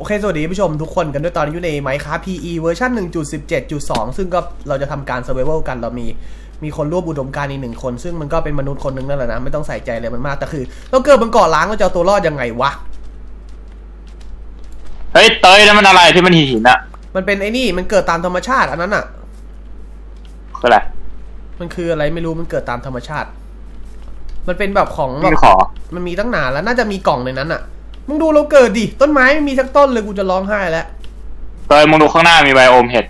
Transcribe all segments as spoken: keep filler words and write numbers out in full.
โอเคสวัสดีผู้ชมทุกคนกันด้วยตอนนี้อยู่ใน Minecraft พี อี เวอร์ชัน หนึ่งจุดสิบเจ็ดจุดสอง ซึ่งก็เราจะทำการ Survival กันเรามีมีคนร่วมอุดมการณ์อีกหนึ่งคนซึ่งมันก็เป็นมนุษย์คนหนึ่งนั่นแหละนะไม่ต้องใส่ใจเลยมันมากแต่คือเราเกิดบนเกาะล้างเราจะเอาตัวรอดยังไงวะเฮ้ยเตยนั่นมันอะไรที่มันหินอะมันเป็นไอ้นี่มันเกิดตามธรรมชาติอันนั้นอะอะไรมันคืออะไรไม่รู้มันเกิดตามธรรมชาติมันเป็นแบบของแบบมันมีตั้งนานแล้วน่าจะมีกล่องในนั้นอะมึงดูเราเกิดดิต้นไม้ไม่มีสักต้นเลยกูจะร้องไห้แล้วเตยมึงดูข้างหน้ามีไบโอมเห็ด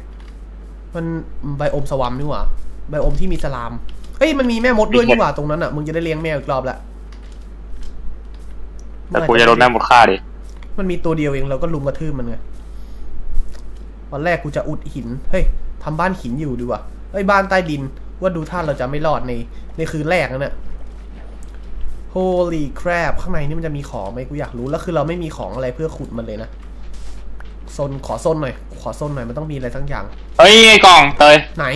มันไบโอมสวัมนี่หว่าไบโอมที่มีสลามเฮ้ยมันมีแม่มดด้วยนี่หว่าตรงนั้นอะมึงจะได้เลี้ยงแมวอีกรอบละแต่กูจะโดนแม่มดฆ่าดิมันมีตัวเดียวเองเราก็ลุมกระทืบมันไงวันแรกกูจะอุดหินเฮ้ยทำบ้านหินอยู่ดีว่ะเฮ้ยบ้านใต้ดินว่าดูท่าเราจะไม่รอดในในคืนแรกนั่นแหละ Holy crap ข้างในนี่มันจะมีของไหมกูอยากรู้แล้วคือเราไม่มีของอะไรเพื่อขุดมันเลยนะโซนขอโซนหน่อยขอโซนหน่อยมันต้องมีอะไรทั้งอย่างเฮ้ยไอ้กล่องเตยไหน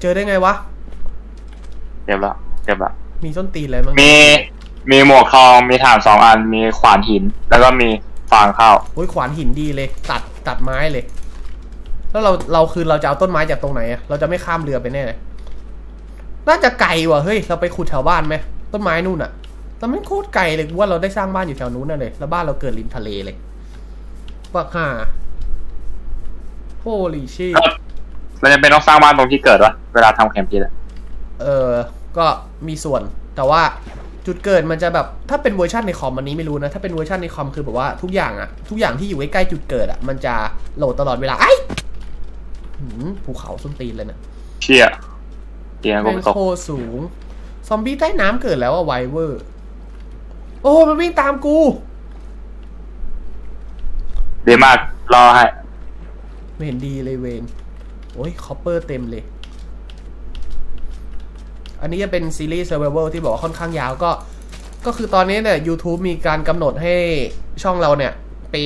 เจอได้ไงวะเจ็บละเจ็บละมีต้นตีนอะไรบ้างมีมีหมวกทองมีถามสองอันมีขวานหินแล้วก็มีฟางข้าวโอ้ยขวานหินดีเลยตัดตัดไม้เลยแล้วเราเราคือเราจะเอาต้นไม้จากตรงไหนอะเราจะไม่ข้ามเรือไปแน่เลยน่าจะไกลว่ะเฮ้ยเราไปขุดแถวบ้านไหมต้นไม้นู่นอะแต่ไม่โคตรไกลเลยว่าเราได้สร้างบ้านอยู่แถวนู้นน่ะเลยแล้วบ้านเราเกิดริมทะเลเลยว่าห่าโอ้ลิชี่เราจะเป็นต้องสร้างบ้านตรงที่เกิดวะเวลาทำแคมป์กินอะเออก็มีส่วนแต่ว่าจุดเกิดมันจะแบบถ้าเป็นเวอร์ชันในคอมอันนี้ไม่รู้นะถ้าเป็นเวอร์ชันในคอมคือแบบว่าทุกอย่างอะทุกอย่างที่อยู่ใกล้ๆจุดเกิดอะมันจะโหลดตลอดเวลาไอ้ภูเขาส้นตีนเลยนะเชี่ยเตี้ยก็โคตรสูงซอมบี้ใต้น้ำเกิดแล้วอะไวเวอร์โอ้มันวิ่งตามกูเดี๋ยวมากรอให้ไม่เห็นดีเลยเวนโอ้ยคอปเปอร์เต็มเลยอันนี้จะเป็นซีรีส์ Survival ที่บอกว่าค่อนข้างยาวก็ก็คือตอนนี้เนี่ย YouTube มีการกำหนดให้ช่องเราเนี่ยไป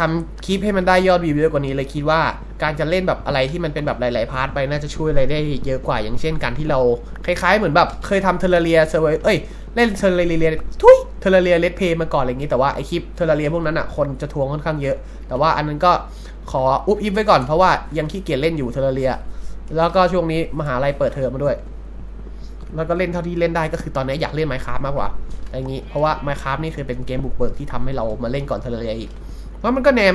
ทำคลิปให้มันได้ยอดวิวเยอะกว่านี้เลยคิดว่าการจะเล่นแบบอะไรที่มันเป็นแบบหลายๆพาร์ทไปน่าจะช่วยอะไรได้เยอะกว่าอย่างเช่นการที่เราคล้ายๆเหมือนแบบเคยทำเทอร์เรียเซอร์ไวเอ้ยเล่นเทอร์เรียทุยเทอร์เรียเลดเพย์มาก่อนอะไรอย่างนี้แต่ว่าไอคลิปเทอร์เรียพวกนั้นอ่ะคนจะทวงค่อนข้างเยอะแต่ว่าอันนั้นก็ขออุบอิบไว้ก่อนเพราะว่ายังขี้เกียจเล่นอยู่เทอร์เรียแล้วก็ช่วงนี้มหาลัยเปิดเทอมมาด้วยแล้วก็เล่นเท่าที่เล่นได้ก็คือตอนนี้อยากเล่น Minecraft มากกว่าอย่างนี้เพราะว่า Minecraft นี่คือเป็นเกมบุกเบิกที่ทำให้เรามาเล่นก่อนเทอร์เรียอีกเพราะมันก็แนว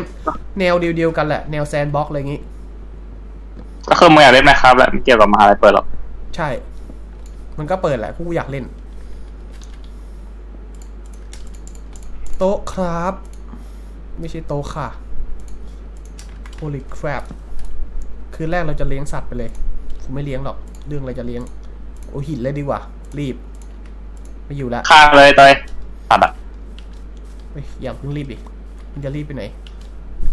แนวเดียวๆกันแหละแนวแซนบ็อกอะไรอย่างนี้ก็คือมึงอยากเล่น Minecraft แหละไม่เกี่ยวกับมหาลัยเปิดหรอกใช่มันก็เปิดแหละกูอยากเล่นโต๊ะครับไม่ใช่โต๊ะค่ะ Holy crap คืนแรกเราจะเลี้ยงสัตว์ไปเลยกูไม่เลี้ยงหรอกเรื่องอะไรจะเลี้ยงโอ้หินเลยดีกว่ารีบไม่อยู่แล้วข้างเลยเตยตัดอ่ะอย่าเพิ่งรีบดิมันจะรีบไปไหน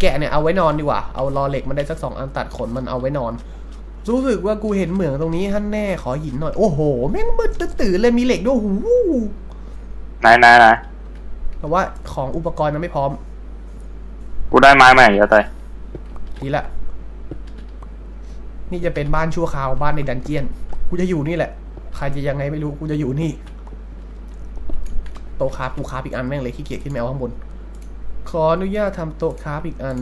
แกะเนี่ยเอาไว้นอนดีกว่าเอารอเหล็กมันได้สักสองอันตัดขนมันเอาไว้นอนรู้สึกว่ากูเห็นเหมืองตรงนี้ฮั่นแน่ขอหินหน่อยโอ้โหแม่งมืดตื่นเลยมีเหล็กด้วยหูไหนไหนไหนแต่ว่าของอุปกรณ์มันไม่พร้อมกูได้ไม้มาอย่างเยอะเตยนี่แหละนี่จะเป็นบ้านชั่วคราวบ้านในดันเจียนกูจะอยู่นี่แหละใครจะยังไงไม่รู้กูจะอยู่นี่โต๊ะคาบกูคาบอีกอันแม่งเลยขี้เกียจขึ้นแมวข้างบนขออนุญาตทำโต๊ะคาบอีกอัน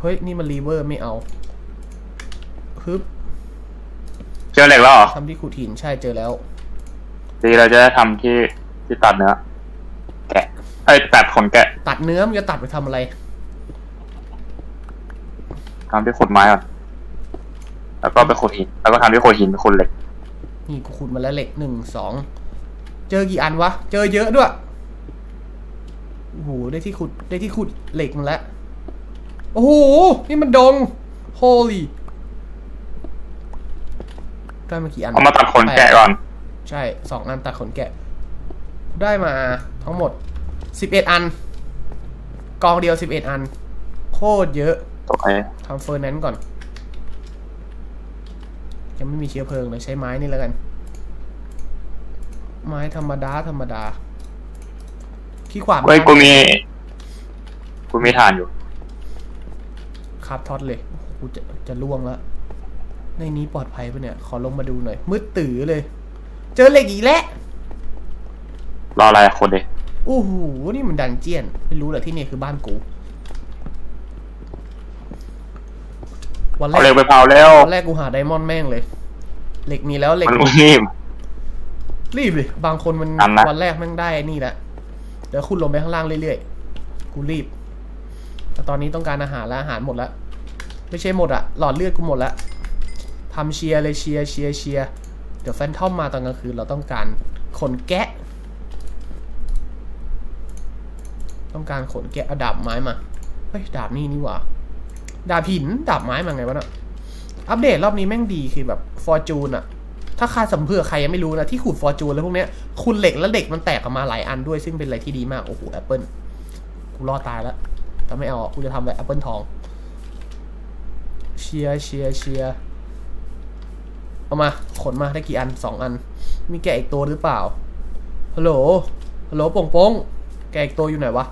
เฮ้ยนี่มันรีเวอร์ไม่เอาฮึบเจอเหล็กแล้วเหรอทำที่ขุดหินใช่เจอแล้วดีเราจะได้ทำที่ที่ตัดเนื้อแกะไอ้ตัดขนแกะตัดเนื้อมันจะตัดไปทำอะไรทำที่ขุดไม้ก่อนแล้วก็ไปขุดหินแล้วก็ทำด้วยขุดหินเป็นคนเหล็กนี่กูขุดมาแล้วเหล็กหนึ่งสองเจอกี่อันวะเจอเยอะด้วยโอ้โหได้ที่ขุดได้ที่ขุดเหล็กมาแล้วโอ้โหนี่มันดง Holy ได้มากี่อันเอามาตัดขนแกะก่อนใช่สองอันตัดขนแกะได้มาทั้งหมดสิบเอ็ดอันกองเดียวสิบเอ็ดอันโคตรเยอะทำเฟอร์แนนซ์ก่อนยังไม่มีเชื้อเพลิงเลยใช้ไม้นี่แล้วกันไม้ธรรมดาธรรมดาขี้ขวานเฮ้ยกูมีกูมีฐานอยู่ครับท็อตเลยกูจะจะล่วงแล้วในนี้ปลอดภัยปะเนี่ยขอลงมาดูหน่อยมืดตื่อเลยเจอเหล็กอีกแล้วรออะไรคนเดียว โอ้โหนี่มันดันเจียนไม่รู้เหรอที่นี่คือบ้านกูวันแรกเร็วไปเปล่าแล้ววันแรกกูหาไดมอนด์แม่งเลยเหล็กมีแล้วเหล็กมันรีบรีบเลยบางคนมันวันแรกแม่งได้นี่แหละเดี๋ยวคุณลงไปข้างล่างเรื่อยๆกูรีบแต่ตอนนี้ต้องการอาหารแล้วอาหารหมดแล้วไม่ใช่หมดอะหลอดเลือดกูหมดแล้วทำเชียร์เลยเชียร์เชียร์เชียร์เดี๋ยวแฟนทอมมาตอนกลางคืนเราต้องการขนแกะต้องการขนแกะเอาดาบไม้มาเฮ้ยดาบนี่นี่หว่าดาบหินดาบไม้มาไงวะเนาะอัปเดตรอบนี้แม่งดีคือแบบฟอร์จูนอะถ้าใครสำเพื่อใครยังไม่รู้นะที่ขุดฟอร์จูนแล้วพวกเนี้ยคุณเหล็กและเหล็กมันแตกออกมาหลายอันด้วยซึ่งเป็นอะไรที่ดีมากโอ้โหแอปเปิลกูรอดตายแล้วถ้าไม่เอากูจะทำอะไรแอปเปิลทองเชียร์เชียร์เชียร์เอามาขนมาได้กี่อันสองอันมีแกะอีกตัวหรือเปล่าฮัลโหลฮัลโหลโป่งโป่งแกะอีกตัวอยู่ไหนวะ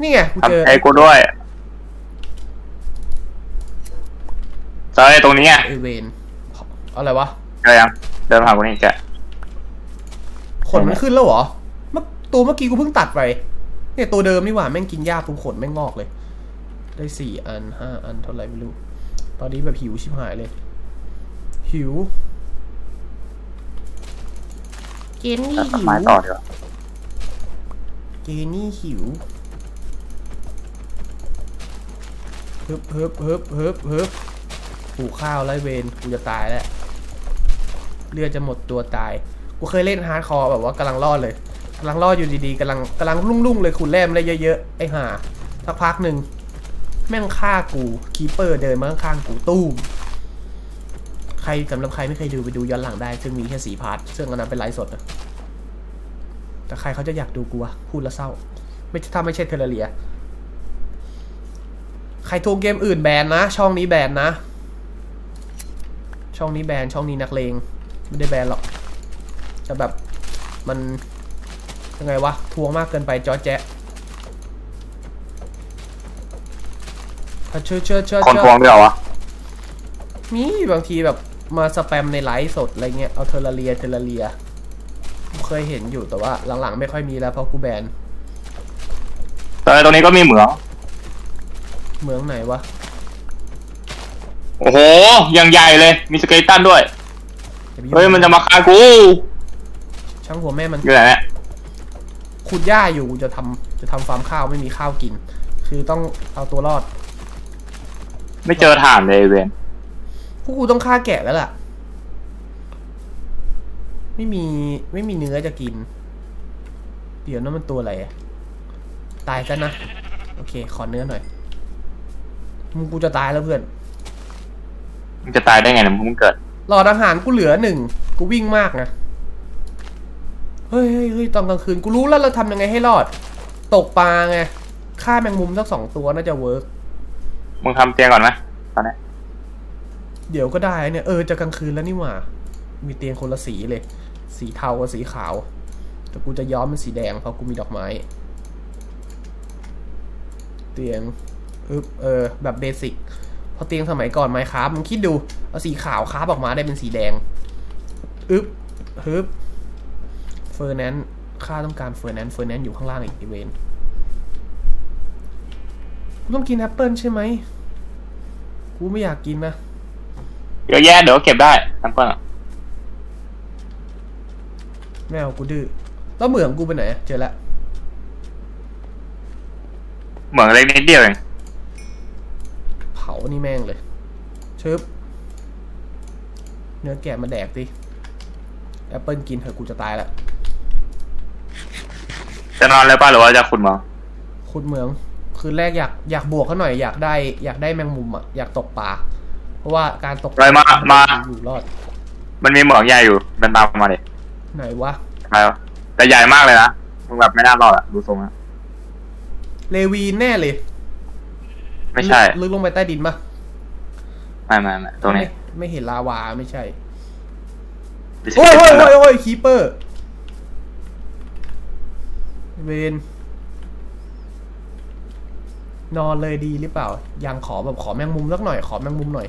นี่ไงกูเจอไอ้กูด้วยเจอไอ้ตรงนี้ไงไอเวนอะไรวะเจอยังเดินผ่านกูนี่แกะขนมันขึ้นแล้วเหรอเมื่อตัวเมื่อกี้กูเพิ่งตัดไปเนี่ยตัวเดิมนี่หว่าแม่งกินหญ้าปุ๊บขนแม่งงอกเลยได้สี่อันห้าอันเท่าไรไม่รู้ตอนนี้แบบหิวชิบหายเลยหิวเจนนี่หิวเจนนี่หิวเฮิบเฮิบเฮิบเฮิบเฮิบผูกข้าวไล่เวรกูจะตายแล้วเลือดจะหมดตัวตายกูเคยเล่นฮาร์ดคอร์แบบว่ากำลังรอดเลยกำลังรอดอยู่ดีๆกำลังกำลังรุ่งๆเลยคุณแร่มเลยเยอะๆไอ้ห่าสักพักหนึ่งแม่งฆ่ากูคีเปอร์เดินมาข้างๆกูตู้มใครสำหรับใครไม่เคยดูไปดูย้อนหลังได้ซึ่งมีแค่สี่พาร์ทซึ่งอันนั้นเป็นไลฟ์สดนะแต่ใครเขาจะอยากดูกูวะพูดแล้วเศร้าไม่ถ้าไม่ใช่เทเลเรียใครทวงเกมอื่นแบนนะช่องนี้แบนนะช่องนี้แบนช่องนี้นักเลงไม่ได้แบนหรอกแต่แบบมันยังไงวะทวงมากเกินไปจอแจ๊ะคนทวงด้วยเหรอวะมีบางทีแบบมาสแปมในไลฟ์สดอะไรเงี้ยเอาเทอร์เรียเทอร์เรียเคยเห็นอยู่แต่ว่าหลังๆไม่ค่อยมีแล้วเพราะกูแบนแต่ตรงนี้ก็มีเหมืองเหมืองไหนวะโอ้โหยังใหญ่เลยมีสเกลตันด้วยเฮ้ยมันจะมาฆ่ากูช่างหัวแม่มันอยู่ไหนเนี่ยขุดหญ้าอยู่จะทำจะทำฟาร์มข้าวไม่มีข้าวกินคือต้องเอาตัวรอดไม่เจอฐานเลยเวนพวกกูต้องฆ่าแกะแล้วล่ะไม่มีไม่มีเนื้อจะกินเดี๋ยวนั่นมันตัวอะไรตายซะนะโอเคขอเนื้อหน่อยมึงกูจะตายแล้วเพื่อนมึงจะตายได้ไงเนี่ยมึงเกิดหลอดอาหารกูเหลือหนึ่งกูวิ่งมากนะเฮ้ยเฮ้ยตอนกลางคืนกูรู้แล้วเราทำยังไงให้รอดตกปลาไงฆ่าแมงมุมสักสองตัวน่าจะเวิร์กมึงทำเตียงก่อนไหมตอนนี้เดี๋ยวก็ได้เนี่ยเออจะกลางคืนแล้วนี่หว่ามีเตียงคนละสีเลยสีเทากับสีขาวแต่กูจะย้อมเป็นสีแดงเพราะกูมีดอกไม้เตียงเออแบบเบสิกพอเตียงสมัยก่อนไมค์ครับมึงคิดดูเอาสีขาวคราบออกมาได้เป็นสีแดงอึ๊บฮึบเฟอร์แนนซ์ข้าต้องการเฟอร์แนนซ์เฟอร์แนนซ์อยู่ข้างล่างอีกอีเวนต์กูต้องกินแอปเปิลใช่ไหมกูไม่อยากกินนะเดี๋ยวแย่เดี๋ยวเก็บได้แอปเปิลแมวกูดื้อแล้วเหมืองกูไปไหนเจอละเหมืองเล็กนิดเดียวเองเผานี่แม่งเลยชึบเนื้อแกะมาแดกดิแอปเปิลกินเถอะกูจะตายละจะนอนเลยป่ะหรือว่าจะขุดเหมืองขุดเหมืองคืนแรกอยากอยากบวกเขาหน่อยอยากได้อยากได้แมงมุมอ่ะอยากตกปลาเพราะว่าการตกปลามามาอยู่รอดมันมีเหมืองใหญ่อยู่มันตามมาดิไหนวะไหนวะแต่ใหญ่มากเลยนะมึงแบบไม่น่ารอดอ่ะดูทรงนะเลวีแน่เลยไม่ใช่ลึกลงไปใต้ดินปะไม่ไม่ไม่ตรงนี้ไม่เห็นลาวาไม่ใช่โอ้ยโอ้ยโอ้ยคีเปอร์เวนนอนเลยดีหรือเปล่ายังขอแบบขอแมงมุมสักหน่อยขอแมงมุมหน่อย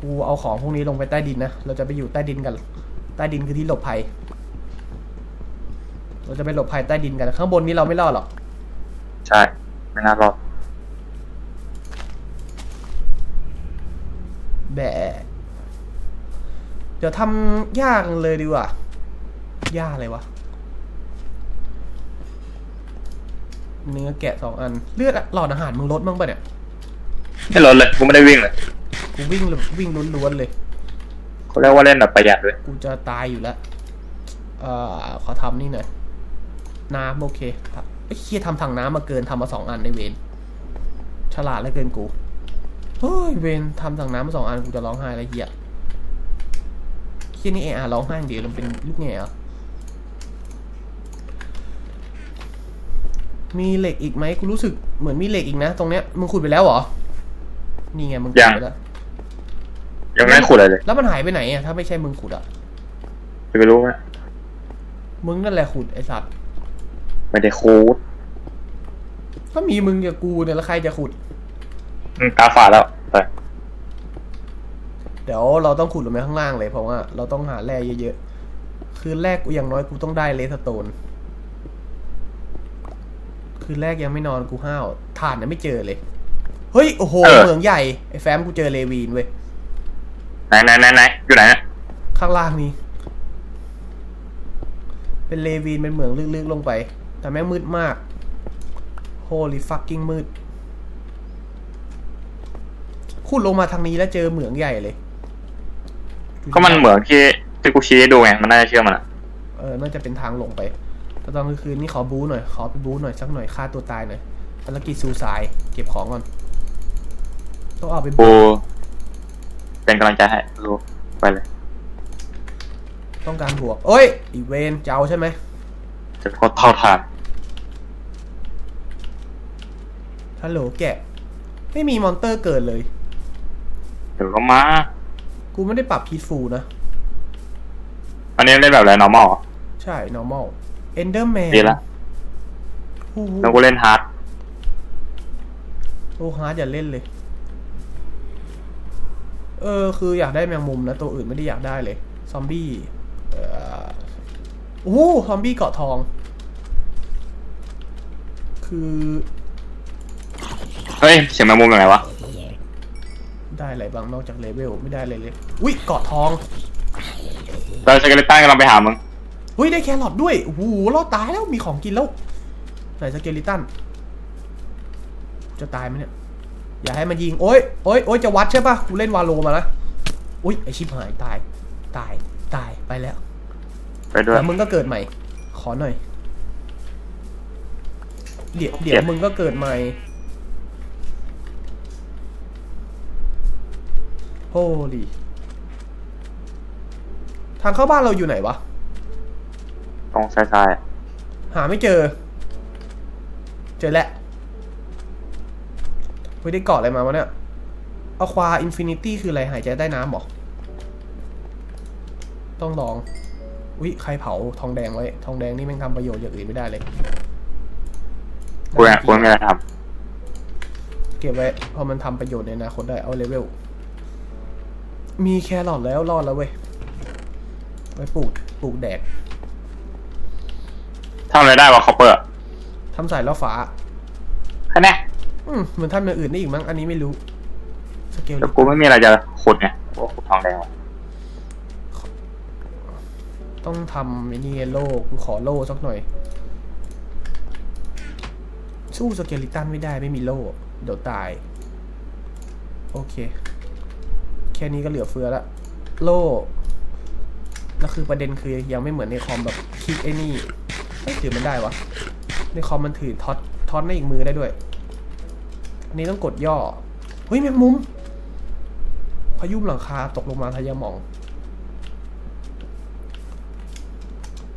กูเอาของพวกนี้ลงไปใต้ดินนะเราจะไปอยู่ใต้ดินกันใต้ดินคือที่หลบภัย เราจะไปหลบภายใต้ดินกันข้างบนนี้เราไม่รอดหรอกใช่ไม่น่ารอดแบะเดี๋ยวทำยากเลยดีกว่ายากเลยวะเนื้อแกะสองอันเลือดหลอดอาหารมึงลดมั้งปะเนี่ยไม่ลดเลยกูไม่ได้วิ่งเลยกูวิ่งเลยวิ่งล้วนๆเลยเขาเรียกว่าเล่นแบบประหยัดเลยกูจะตายอยู่แล้วเอ่อขอทำนี่หน่อยน้ำโอเคครับไอ้เหี้ยทำถังน้ำมาเกินทำมาสองอันในเวนฉลาดแล้วเกินกูเฮ้ยเวนทำถังน้ำมาสองอันกูจะร้องไห้อะไรเหี้ยเหี้ยนี่เออร้องไห้เดี๋ยวมันเป็นลูกแง่อะมีเหล็กอีกไหมกูรู้สึกเหมือนมีเหล็กอีกนะตรงเนี้ยมึงขุดไปแล้วเหรอนี่ไงมึงขุดไปแล้วยังไม่ขุดอะไรเลยแล้วมันหายไปไหนอ่ะถ้าไม่ใช่มึงขุดอ่ะไปรู้ไหมมึงนั่นแหละขุดไอสัตว์ไม่ได้ขุดถ้ามีมึงกับกูเนี่ยแล้วใครจะขุดตาฝาดแล้วไปเดี๋ยวเราต้องขุดลงไปข้างล่างเลยเพราะว่าเราต้องหาแร่เยอะๆคือแรกกูอย่างน้อยกูต้องได้เลสโตนคือแรกยังไม่นอนกูห้าวฐานยังไม่เจอเลยเฮ้ยโอ้โหเหมืองใหญ่ไอ้แฟ้มกูเจอเลวีนเว้ยไหนไหนไหนไหนอยู่ไหนข้างล่างนี้เป็นเลวีนเป็นเหมืองลึกๆลงไปแต่แม่งมืดมากโฮลี่ฟักกิ้งมืดขุดลงมาทางนี้แล้วเจอเหมืองใหญ่เลยก็มันเหมืองที่ที่กูชี้ดูไงมันน่าจะเชื่อมันอ่ะเออน่าจะเป็นทางลงไปตอนกลางคืนนี่ขอบู๊หน่อยขอไปบู๊หน่อยสักหน่อยฆ่าตัวตายหน่อยภารกิจซูซายเก็บของก่อนต้องเอาไปบู๊เป็นกำลังใจให้รู้ไปเลยต้องการบวกเอ้ยอีเวนเจ้าใช่ไหมจะพอเท่าทานฮัลโหลแกะไม่มีมอนเตอร์เกิดเลยเดี๋ยวก็มากูไม่ได้ปรับพีทฟูนะอันนี้เล่นแบบอะไร normal ใช่ normalเอนเดอร์แมนดีละเราก็เล่นฮาร์ดโอ้ฮาร์ดอย่าเล่นเลยเออคืออยากได้แมงมุมนะตัวอื่นไม่ได้อยากได้เลยซอมบี้โอ้ซอมบี้เกาะทองคือเฮ้ยเสียงแมงมุมอะไรวะได้อะไรบ้างนอกจากเลเวลไม่ได้เลยเลยอุ้ยเกาะทองเราจะกันเล่นตั้งกันเราไปหามึงเฮ้ยได้แครอทด้วยโอ้โหเราตายแล้วมีของกินแล้วไหนสเกลิตันจะตายไหมเนี่ยอย่าให้มันยิงโอ้ยโอ้ยโอ้ยจะวัดใช่ปะกูเล่นวาโลมาแล้วอุ้ยไอชิบหายตายตายตายไปแล้วไปด้วยมึงก็เกิดใหม่ขอหน่อยเดี๋ยวเดี๋ยวมึงก็เกิดใหม่โอ้ดิทางเข้าบ้านเราอยู่ไหนวะตรงซ้ายๆหาไม่เจอเจอแล้วไม่ได้เกาะอะไรมาวะเนี่ยอะควาอินฟินิตี้คืออะไรหายใจได้น้ำหรอต้องลองอุ๊ยใครเผาทองแดงไว้ทองแดงนี่มันทำประโยชน์อย่างอื่นไม่ได้เลยกูแอบกูไม่ได้ทำเก็บไว้พอมันทำประโยชน์ในอนาคตได้เอาเลเวลมีแครอทแล้วรอดแล้วเว้ยไว้ปลูกปลูกแดกทำอะไรได้วะคอปเปอร์ทำสายล่อฟ้าแค่นี้เหมือนทำอย่างอื่นได้อีกมั้งอันนี้ไม่รู้สเกลแต่กูไม่มีอะไรจะขุดไงว่าขุดทองแดงต้องทำมินิโล่กูขอโล่สักหน่อยสู้สเกลิตันไม่ได้ไม่มีโล่เดี๋ยวตายโอเคแค่นี้ก็เหลือเฟือละโล่แล้วคือประเด็นคือยังไม่เหมือนในคอมแบบคลิกไอ้นี่ถือมันได้วะในคอมมันถือท็อตท็อตในอีกมือได้ด้วยอันนี้ต้องกดย่อเฮ้ยแมงมุมพายุหลังคาตกลงมาทะยามอง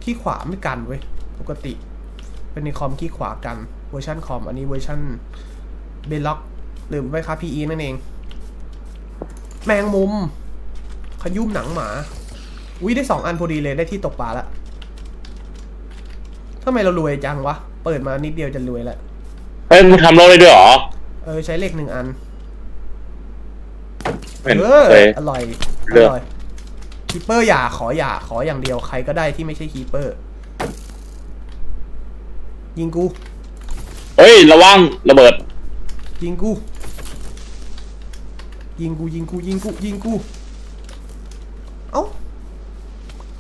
ขี้ขวาไม่กันเว้ยปกติเป็นในคอมขี้ขวากันเวอร์ชันคอมอันนี้เวอร์ชันเบล็อกหรือไม่ครับ พี อี นั่นเองแมงมุมพายุหนังหมาอุ้ยได้สองอันพอดีเลยได้ที่ตกปลาละทำไมเรารวยจังวะเปิดมานิดเดียวจะรวยแล้วเฮ้ยมึงทำโลได้ด้วยหรอเออใช้เหล็กหนึ่งอันเอออร่อยอร่อยคีเปอร์อย่าขออย่าขออย่างเดียวใครก็ได้ที่ไม่ใช่คีเปอร์ ยิงกูเฮ้ยระวังระเบิดยิงกูยิงกูยิงกูยิงกูยิงกูเอ้า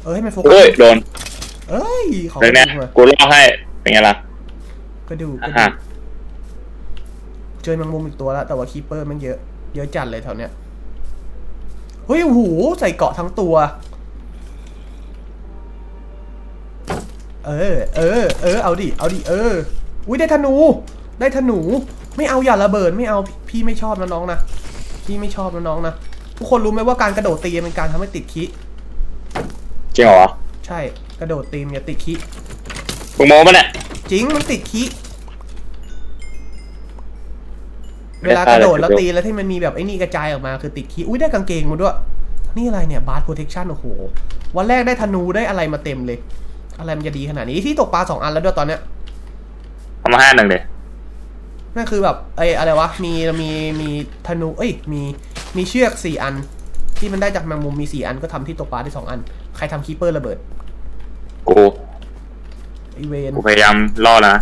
เอ้ยมันโฟกัสเฮ้ยโดนเอ้ยของกูเนี่ยกูล่อให้เป็นไงล่ะก็ดูก็ดูเจอแมงมุมอีกตัวแล้วแต่ว่าคีเปอร์มันเยอะเยอะจัดเลยแถวเนี้ยเฮ้ยโอ้โหใส่เกาะทั้งตัวเออเออเออเอาดิเอาดิเอออุ้ยได้ธนูได้ธนูไม่เอาอย่าระเบิดไม่เอาพี่ไม่ชอบนะน้องนะพี่ไม่ชอบนะน้องนะทุกคนรู้ไหมว่าการกระโดดตีเป็นการทำให้ติดขี้จริงเหรอใช่กระโดดตีมันจะติดขี้มึงโม้ปะเนี่ยจริงมันติดขี้เวลากระโดดแล้วตีแล้วที่มันมีแบบไอ้นี่กระจายออกมาคือติดขี้อุ้ยได้กางเกงมาด้วยนี่อะไรเนี่ยบาร์โปรเทคชั่นโอ้โหวันแรกได้ธนูได้อะไรมาเต็มเลยอะไรมันจะดีขนาดนี้ที่ตกปลาสองอันแล้วด้วยตอนเนี้ยเอามาห้าหนึ่งเลยนั่นคือแบบไอ้อะไรวะมีมีมีธนูเอ้ยมีมีเชือกสี่อันที่มันได้จากแมงมุมมีสี่อันก็ทำที่ตกปลาได้สองอันใครทำคีเปอร์ระเบิดกูไอเวนกูพยายามล่อนะ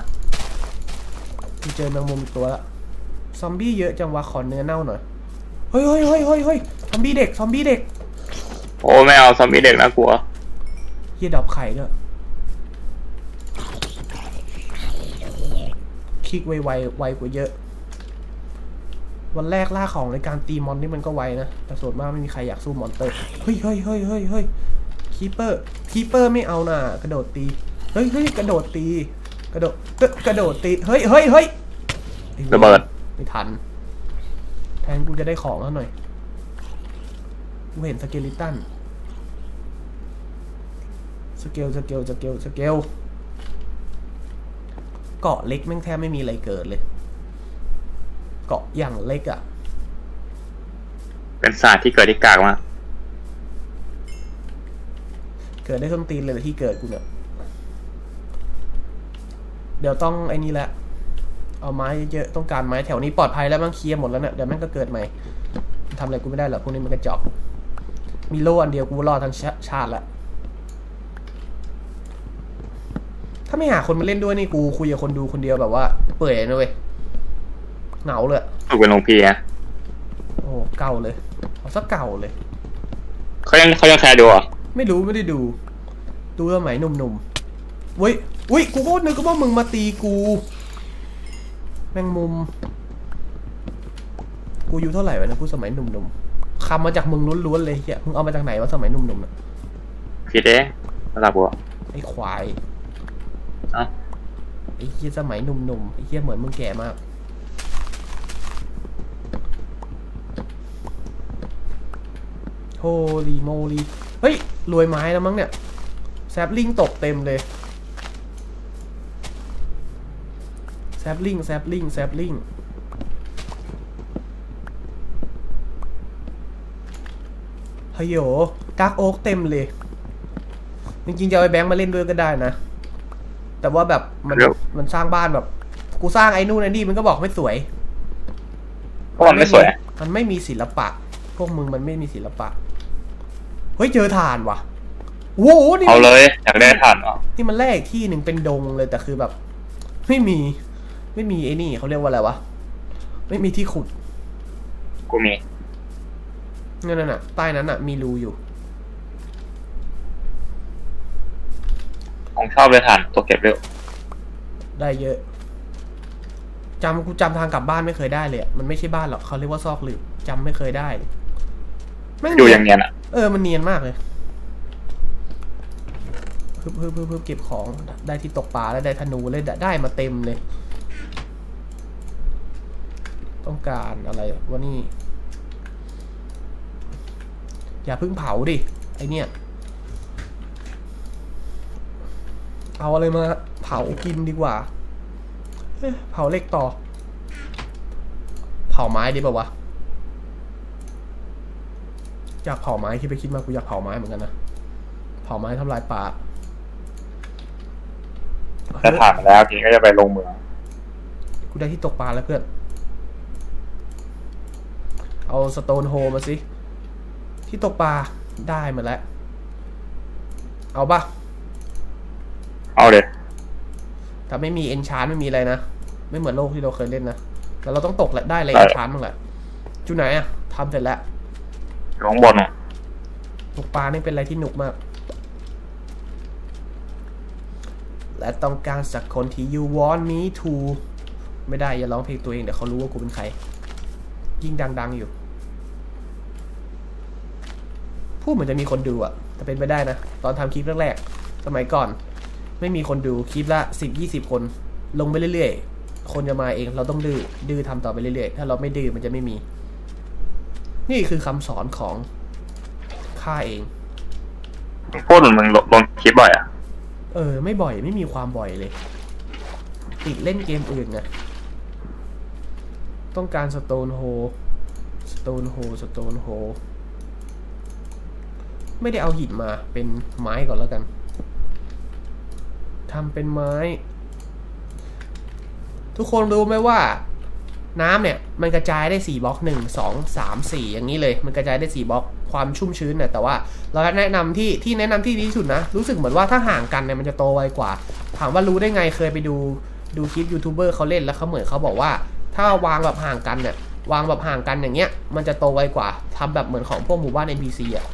กูเจอแมงมุมตัวละซอมบี้เยอะจังวะขอเนื้อเน่าหน่อยเฮ้ยเฮ้ยเฮ้ยเฮ้ยเฮ้ยซอมบี้เด็กซอมบี้เด็กโอ้ไม่เอาซอมบี้เด็กนะกลัวเฮียดอกไข่ด้วยคลิกไวไวไวกว่าเยอะวันแรกล่าของในการตีมอนนี่มันก็ไวนะแต่ส่วนมากไม่มีใครอยากสู้มอนเตอร์เฮ้ยเฮ้ยเฮ้ยเฮ้ยเฮ้ยคีเปอร์คีเปอร์ไม่เอาน่ะกระโดดตีเฮ้ยเฮ้ยกระโดดตีกระโดดกระโดดตีเฮ้ยเฮ้ยเฮ้ยระเบิดไม่ทันแทนกูจะได้ของแล้วหน่อยกูเห็นสเกลิตันสเกลสเกลสเกลสเกลเกาะเล็กแม่งแทบไม่มีอะไรเกิดเลยเกาะอย่างเล็กอ่ะเป็นศาสตร์ที่เกิดที่กากมากเกิดได้ส้นตีนเลยที่เกิดกูเนี่ยเดี๋ยวต้องไอ้นี่แหละเอาไม้เยอะต้องการไม้แถวนี้ปลอดภัยแล้วมั้งเคลียร์หมดแล้วเนี่ยเดี๋ยวแม่งก็เกิดใหม่ทำอะไรกูไม่ได้หรอกพวกนี้มันกระจอกมีโล่อันเดียวกูรอดทั้งชาติละถ้าไม่หาคนมาเล่นด้วยนี่กูคุยกับคนดูคนเดียวแบบว่าเปื่อยนะเว้ยเหงาเลยถูกเป็นลงพีนะโอ้เก่าเลยเอาซะเก่าเลยเขายังเขายังแคร์ดูอ่ะไม่รู้ไม่ได้ดูดูสมัยหนุ่มๆเว้ยอุ้ยกูก็นึกว่ามึงมาตีกูแมงมุมกูอยู่เท่าไหร่วะนะกูสมัยหนุ่มๆคำมาจากมึงล้วนๆเลยเฮียมึงเอามาจากไหนวะสมัยหนุ่มๆน่ะคิดเองระดับกูไอ้ควายไอ้เหี้ยสมัยหนุ่มๆไอ้เหี้ยเหมือนมึงแก่มากโฮลีโมลีเฮ้ยรวยไม้แล้วมั้งเนี่ยแซปลิงตกเต็มเลยแซปลิงแซปลิงแซปลิงเฮ้ยโหดักโอ๊กเต็มเลยจริงๆจะเอาไอ้แบงค์มาเล่นด้วยก็ได้นะแต่ว่าแบบมันมันสร้างบ้านแบบกูสร้างไอ้นู่นไอ้นี่มันก็บอกไม่สวยเพราะมันไม่สวยมันไม่มีศิลปะพวกมึงมันไม่มีศิลปะเฮ้ยเจอถ่านว่ะโว้นี่เอาเลยอยากได้ถ่านอ่ะนี่มันแรกที่หนึ่งเป็นดงเลยแต่คือแบบไม่มีไม่มีไอ้นี่เขาเรียกว่าอะไรวะไม่มีที่ขุดกูมีนั่นน่ะใต้นั้นน่ะมีรูอยู่ของชอบเลยถ่านตัวเก็บเร็วได้เยอะจำกูจำทางกลับบ้านไม่เคยได้เลยมันไม่ใช่บ้านหรอกเขาเรียกว่าซอกหลืบจำไม่เคยได้อยู่อย่างเนียนอ่ะเออมันเนียนมากเลยเพิ่มเพิ่มเพิ่มเก็บของได้ที่ตกปลาแล้วได้ธนูเลยได้มาเต็มเลยต้องการอะไรวะนี่อย่าเพิ่งเผาดิไอเนี้ยเอาอะไรมาเผากินดีกว่าเผาเล็กต่อเผาไม้ดีป่าวะอยากเผาไม้คิดไปคิดมากูอยากเผาไม้เหมือนกันนะเผาไม้ทำลายป่าถ้าผ่านแล้วทีก็จะไปลงเหมืองกูได้ที่ตกปลาแล้วเพื่อนเอาสโตนโฮมาสิที่ตกปลาได้มาแล้วเอาป่ะเอาเด็ด แต่ไม่มีเอนชานไม่มีอะไรนะไม่เหมือนโลกที่เราเคยเล่นนะแต่เราต้องตกแหละได้อะไรเอนชานบ้างแหละจุดไหนอะทำเสร็จแล้วข้างบนอะตกปลานี่เป็นอะไรที่หนุกมากและต้องการสักคนที่ you want me to ไม่ได้อย่าร้องเพลงตัวเองเดี๋ยวเขารู้ว่ากูเป็นใครยิ่งดังๆอยู่พูดเหมือนจะมีคนดูอะแต่เป็นไปได้นะตอนทำคลิปแรกๆสมัยก่อนไม่มีคนดูคลิปละสิบยี่สิบคนลงไปเรื่อยๆคนจะมาเองเราต้องดื้อดื้อทำต่อไปเรื่อยๆถ้าเราไม่ดื้อมันจะไม่มีนี่คือคำสอนของข้าเองพูดเหมือนมึงลงคลิปบ่อยอะเออไม่บ่อยไม่มีความบ่อยเลยติดเล่นเกมอื่นไงต้องการสโตนโฮสโตนโฮสโตนโฮไม่ได้เอาหินมาเป็นไม้ก่อนแล้วกันทำเป็นไม้ทุกคนรู้ไหมว่าน้ำเนี่ยมันกระจายได้สี่บล็อกหนึ่งสองสามสี่อย่างนี้เลยมันกระจายได้สี่บล็อกความชุ่มชื้นเนี่ยแต่ว่าเราแนะนำที่ที่แนะนำที่ดีที่สุดนะรู้สึกเหมือนว่าถ้าห่างกันเนี่ยมันจะโตไวกว่าถามว่ารู้ได้ไงเคยไปดูดูคลิปยูทูบเบอร์เขาเล่นแล้วเขาเหมือนเขาบอกว่าถ้าวางแบบห่างกันเนี่ยวางแบบห่างกันอย่างเงี้ยมันจะโตไวกว่าทำแบบเหมือนของพวกหมู่บ้าน เอ็น พี ซี อ่ะ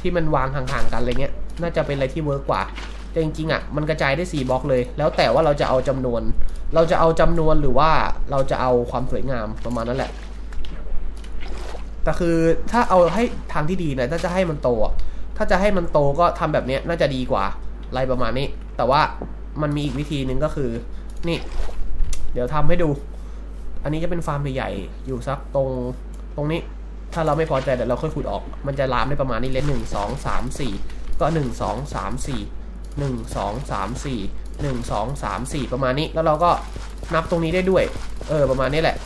ที่มันวางห่างๆกันอะไรเงี้ยน่าจะเป็นอะไรที่เวิร์กกว่าแต่จริงๆอ่ะมันกระจายได้สี่บล็อกเลยแล้วแต่ว่าเราจะเอาจำนวนเราจะเอาจำนวนหรือว่าเราจะเอาความสวยงามประมาณนั้นแหละแต่คือถ้าเอาให้ทางที่ดีนะถ้าจะให้มันโตถ้าจะให้มันโตก็ทำแบบนี้น่าจะดีกว่าอะไรประมาณนี้แต่ว่ามันมีอีกวิธีหนึ่งก็คือนี่เดี๋ยวทำให้ดูอันนี้จะเป็นฟาร์มใหญ่ๆอยู่ซักตรงตรงนี้ถ้าเราไม่พอใจเดี๋ยวเราค่อยขุดออกมันจะลามได้ประมาณนี้เลยหนึ่งสองสามสี่ก็หนึ่งสองสามสี่หนึ่งสองสามสี่หนึ่งสองสามสี่ประมาณนี้แล้วเราก็นับตรงนี้ได้ด้วยเออประมาณนี้แหละ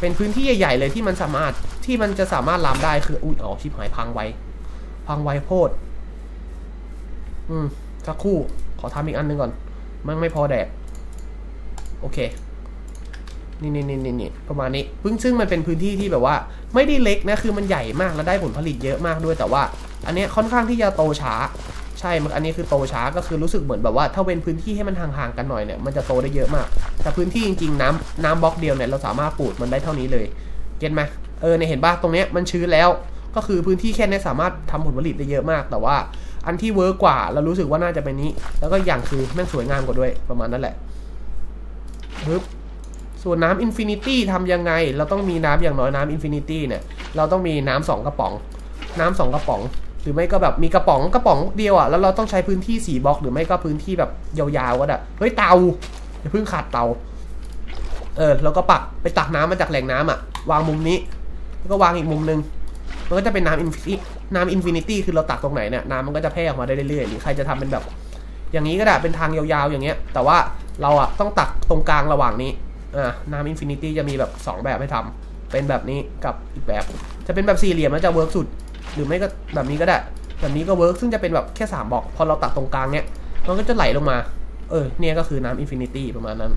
เป็นพื้นที่ใหญ่ๆเลยที่มันสามารถที่มันจะสามารถลามได้คืออุ้ยอ๋อชิบหายพังไวพังไวโพดอืมสักครู่ขอทำอีกอันหนึ่งก่อนมันไม่พอแดกโอเคนี่นี่นี่นี่ประมาณนี้พึ่งซึ่งมันเป็นพื้นที่ที่แบบว่าไม่ได้เล็กนะคือมันใหญ่มากและได้ผลผลิตเยอะมากด้วยแต่ว่าอันนี้ค่อนข้างที่จะโตช้าใช่มันอันนี้คือโตช้าก็คือรู้สึกเหมือนแบบว่าถ้าเว้นพื้นที่ให้มันห่างๆกันหน่อยเนี่ยมันจะโตได้เยอะมากแต่พื้นที่จริงๆน้ำน้ำบล็อกเดียวเนี่ยเราสามารถปลูกมันได้เท่านี้เลยเก็ตไหมเออเนี่ยเห็นป่ะตรงเนี้ยมันชื้นแล้วก็คือพื้นที่แค่นี้สามารถทำผลผลิตได้เยอะมากแต่ว่าอันที่เวิร์กกว่าเรารู้สึกว่าน่าจะเป็นนี้แล้วก็อย่างคือแม่งสวยงามกว่าด้วยประมาณนั้นแหละปึ๊บส่วนน้ำอินฟินิตี้ทำยังไงเราต้องมีน้ำอย่างน้อยน้ำอินฟินิตี้เนี่ยเราต้องมีน้ำสองกระป๋องน้ำสองกระป๋องหรือไม่ก็แบบมีกระป๋องกระป๋องเดียวอ่ะแล้วเราต้องใช้พื้นที่สี่บล็อกหรือไม่ก็พื้นที่แบบยาวๆก็ได้เฮ้ยเตาอย่าเพิ่งขาดเตาเออแล้วก็ปักไปตักน้ำมาจากแหล่งน้ำอ่ะวางมุมนี้แล้วก็วางอีกมุมนึงมันก็จะเป็นน้ำอินฟินิตี้น้ำอินฟินิตี้คือเราตักตรงไหนเนี่ยน้ำมันก็จะแพร่ออกมาได้เรื่อยๆหรือใครจะทำเป็นแบบอย่างนี้ก็ได้เป็นทางยาวๆอย่างเงี้ยแต่ว่าเราอ่ะต้องตักตรงกลางระหว่างนี้น้ำอินฟินิตี้จะมีแบบสองแบบให้ทำเป็นแบบนี้กับอีกแบบจะเป็นแบบสี่เหลี่ยมแล้วจะเวิร์กสุดหรือไม่ก็แบบนี้ก็ได้แบบนี้ก็เวิร์กซึ่งจะเป็นแบบแค่สามบล็อกพอเราตัดตรงกลางเนี้ยมันก็จะไหลลงมาเออเนี่ยก็คือน้ำอินฟินิตี้ประมาณนั้น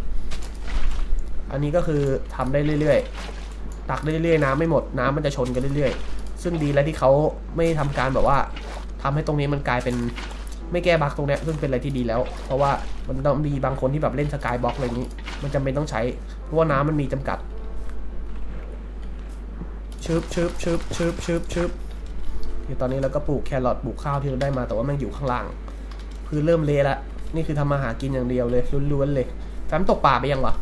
อันนี้ก็คือทำได้เรื่อยๆตักได้เรื่อยๆน้ำไม่หมดน้ำมันจะชนกันเรื่อยๆซึ่งดีแล้วที่เขาไม่ทำการแบบว่าทำให้ตรงนี้มันกลายเป็นไม่แก้บั๊กตรงเนี้ยซึ่งเป็นอะไรที่ดีแล้วเพราะว่ามันต้องมีบางคนที่แบบเล่นสกายบล็อกอะไรนี้มันจำเป็นต้องใช้เพราะว่าน้ำมันมีจำกัดชึบชึบชึบชึบชึบชึบคือตอนนี้เราก็ปลูกแครอทปลูกข้าวที่เราได้มาแต่ว่ามันอยู่ข้างล่างคือเริ่มเละละนี่คือทำมาหากินอย่างเดียวเลยล้วนๆเลยแฟมตกปลาไปยังวะ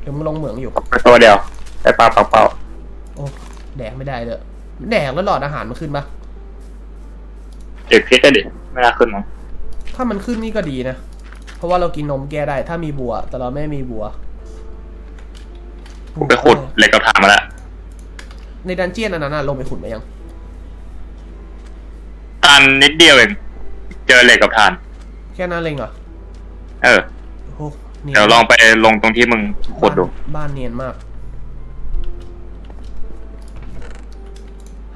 เดี๋ยวมึงลงเหมืองอยู่ตัวเดียวแต่ปลาเปล่าๆโอ้แดกไม่ได้เลยแดกแล้วหลอดอาหารมันขึ้นปะเด็กเพชรเด็กไม่น่าขึ้นมั้งถ้ามันขึ้นนี่ก็ดีนะเพราะว่าเรากินนมแก้ได้ถ้ามีบัวแต่เราไม่มีบัวไปขุดเหล็กกับถ่านมาแล้วในดันเจี้ยนอันนั้นน่ะลงไปขุดมายังอันนิดเดียวเองเจอเหล็กกับถ่านแค่นั้นเองเหรอเออเดี๋ยวลองไปลงตรงที่มึงขุดดูบ้านเนียนมาก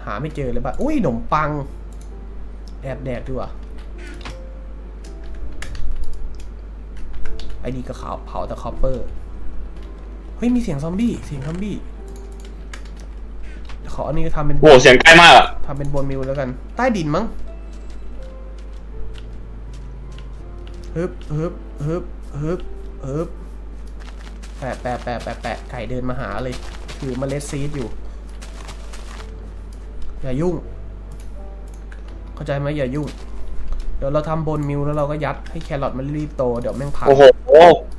หาไม่เจอเลยป่ะอุ้ยขนมปังแอบแดกด้วยไอ้นี่ก็ขาวเผาแต่คอปเปอร์เฮ้ยมีเสียงซอมบี้เสียงซอมบี้ขออันนี้ก็ทำเป็นโอ้เสียงใกล้มากอะทำเป็นบนมิวแล้วกันใต้ดินมั้งฮึบฮึบฮึบฮึบ เอิบแปะแปะแปะแปะแปะไก่เดินมาหาเลยถือเมล็ดซีดอยู่อย่ายุ่งเข้าใจไหมอย่ายุ่งเดี๋ยวเราทำบนมิวแล้วเราก็ยัดให้แครอทมันรีบโตเดี๋ยวแม่งพังโอ้โห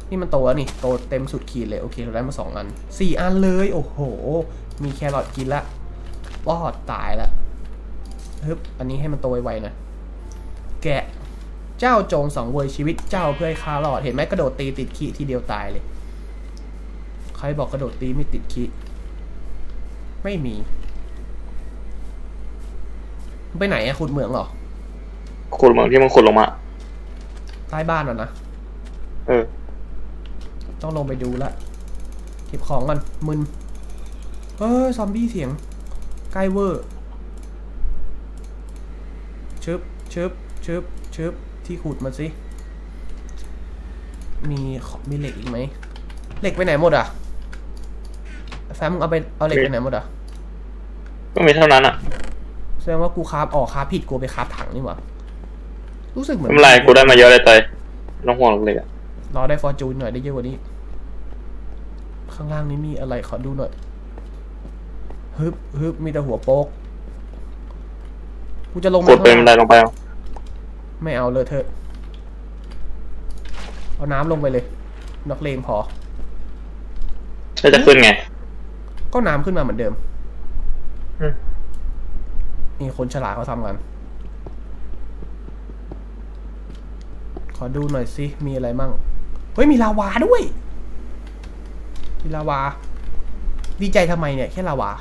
นี่มันโตแล้วนี่โตเต็มสุดขีดเลยโอเคเราได้มาสองอันสี่อันเลยโอ้โหมีแครอทกินละปอดตายละฮึบอันนี้ให้มันโตไวๆนะแกะเจ้าจงสองเวยชีวิตเจ้าเพื่อให้คารอดเห็นไหมกระโดดตีติดขี้ทีเดียวตายเลยใครบอกกระโดดตีไม่ติดขี้ไม่มีไปไหนอะขุดเหมืองหรอขุดเหมืองที่มันขุดลงมาใต้บ้านน่ะนะเออต้องลงไปดูละเก็บของกันมึนเออซอมบี้เสียงใกล้เวอร์ชึบชึบชึบชึบที่ขุดมาสิมีมีเหล็กอีกไหมเหล็กไปไหนหมดอ่ะแฟมเอาไปเอาเหล็กไปไหนหมดอ่ะก็มีเท่านั้นอ่ะแสดงว่ากูคาบออกคาบผิดกูไปคาบถังนี่หว่ารู้สึกเหมือนไม่เป็นไรกูได้มาเยอะเลยเตยน้องห่วงเหล็กอ่ะรอได้ฟอร์จูนหน่อยได้เยอะกว่านี้ข้างล่างนี้มีอะไรขอดูหน่อยฮึบฮึบมีแต่หัวโป๊กกูจะลงกดเป็นอะไรลงไปไม่เอาเลยเธอเอาน้ำลงไปเลยนักเลงพอจะขึ้นไงก็น้ำขึ้นมาเหมือนเดิมนี่คนฉลาดเขาทำกันขอดูหน่อยสิมีอะไรมั่งเฮ้ยมีลาวาด้วยมีลาวาดีใจทำไมเนี่ยแค่ลาวา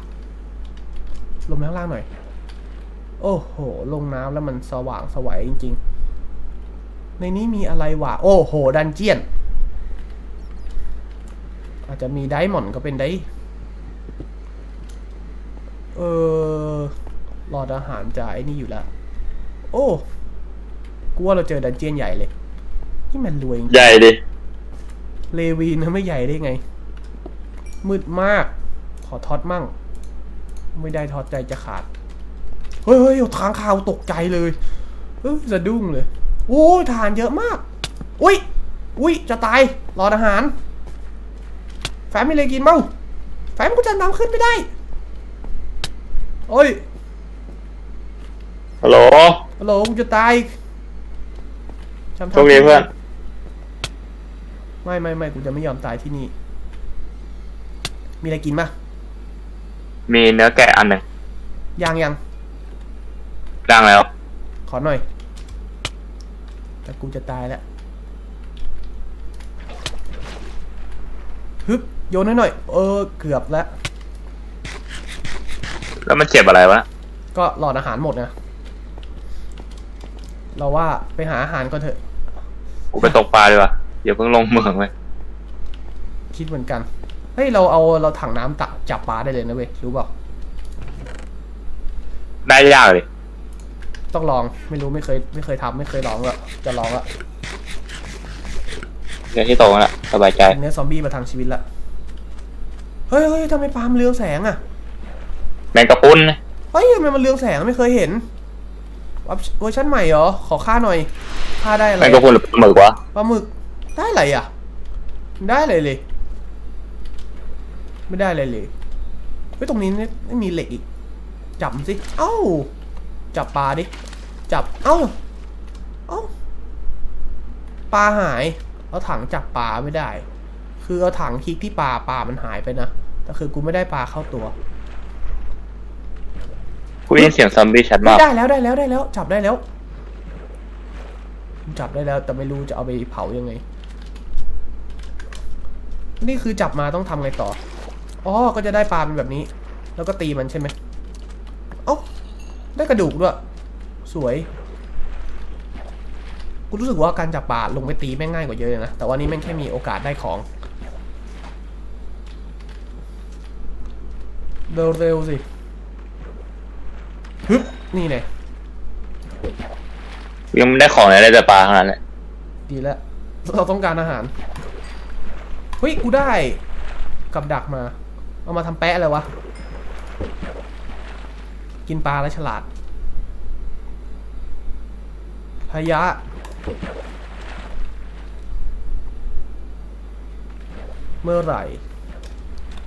ลงไปข้างล่างหน่อยโอ้โหลงน้ำแล้วมันสว่างสวยจริงๆในนี้มีอะไรวะโอ้โหดันเจียนอาจจะมีไดมอนด์ก็เป็นได้เออรออาหารจะไอ้นี่อยู่แล้วโอ้กูว่าเราเจอดันเจียนใหญ่เลยนี่มันรวยใหญ่ดิเลวีนะไม่ใหญ่ได้ไงมืดมากขอท็อตมั่งไม่ได้ท็อตใจจะขาดเฮ้ยเฮ้ยทางข่าวตกใจเลยเฮ้ยจะดุ้งเลยโอ้ยทานเยอะมากอุ้ยอุ้ยจะตายรออาหารแฟมไม่เลยกินเมาแฟมกูจะนำขึ้นไม่ได้โอ้ยฮัลโหลฮัลโหลกูจะตายจำทางเพื่อนไม่ไม่ไม่กูจะไม่ยอมตายที่นี่มีอะไรกินปะมีเนื้อแกะอันหนึ่งยังยังดังแล้วขอหน่อยแต่กูจะตายแล้วฮึบโยนให้หน่อยเออเกือบแล้วแล้วมันเจ็บอะไรวะก็หลอดอาหารหมดนะเราว่าไปหาอาหารก็เถอะกูไปตกปลาดีกว่าเดี๋ยวเพิ่งลงเมืองเลยคิดเหมือนกันเฮ้ยเราเอาเราถังน้ำตักจับปลาได้เลยนะเว้ยรู้เปล่าได้ยากเลยต้องลองไม่รู้ไม่เคยไม่เคยทำไม่เคยลองละจะลองละเดี๋ยวที่โตแล้วสบายใจเนื้อซอมบี้มาทางชีวิตละเฮ้ยเฮ้ยทำไมปลาเรืองแสงอะแมงกะพุนเฮ้ยทำไมมันเรืองแสงไม่เคยเห็นเวอร์ชันใหม่เหรอขอค่าหน่อยค่าได้อะไรแมงกะพุนหรือปลาหมึกวะปลาหมึกได้อะไรอะได้อะไรเลยไม่ได้อะไรเลยเฮ้ยตรงนี้ไม่มีเหล็กอีกจับสิเอ้าจับปลาดิจับเอ้าเอ้าปลาหายเอาถังจับปลาไม่ได้คือเอาถังคลิกที่ปลาปลามันหายไปนะแต่คือกูไม่ได้ปลาเข้าตัวกูได้ยินเสียงซอมบี้ชัดมากได้แล้วได้แล้วได้แล้วจับได้แล้วจับได้แล้วแต่ไม่รู้จะเอาไปเผายังไงนี่คือจับมาต้องทำไงต่ออ๋อก็จะได้ปลาเป็นแบบนี้แล้วก็ตีมันใช่ไหมเอ้าได้กระดูกด้วยสวยกูรู้สึกว่าการจับปลาลงไปตีแม่งง่ายกว่าเยอะเลยนะแต่ว่านี้แม่งแค่มีโอกาสได้ของเร็วๆสิฮึบนี่เลยยังไม่ได้ของอะไรแต่ปลาขนาดนั้นดีแล้วเราต้องการอาหารเฮ้ยกูได้กับดักมาเอามาทำแปะเลยวะกินปลาและฉลาดพยะ เมื่อไหร่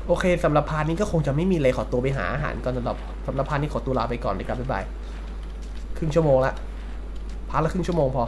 โอเคสำหรับพาร์ทนี้ก็คงจะไม่มีเลยขอตัวไปหาอาหารก่อนสำหรับสำหรับพาร์ทนี้ขอตัวลาไปก่อนเลยครับบ๊ายบายครึ่งชั่วโมงละพาร์ทละครึ่งชั่วโมงพอ